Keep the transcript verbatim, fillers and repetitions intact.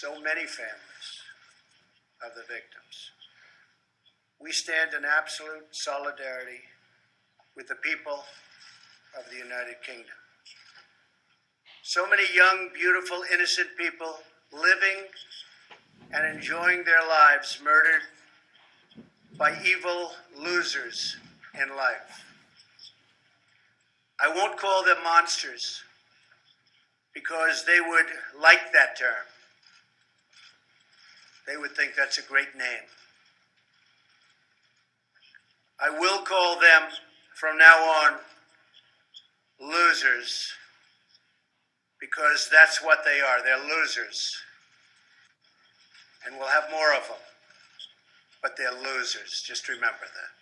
so many families of the victims. We stand in absolute solidarity with the people of the United Kingdom. So many young, beautiful, innocent people living and enjoying their lives murdered by evil losers in life. I won't call them monsters because they would like that term. They would think that's a great name. I will call them, from now on, losers, because that's what they are. They're losers. And we'll have more of them. But they're losers. Just remember that.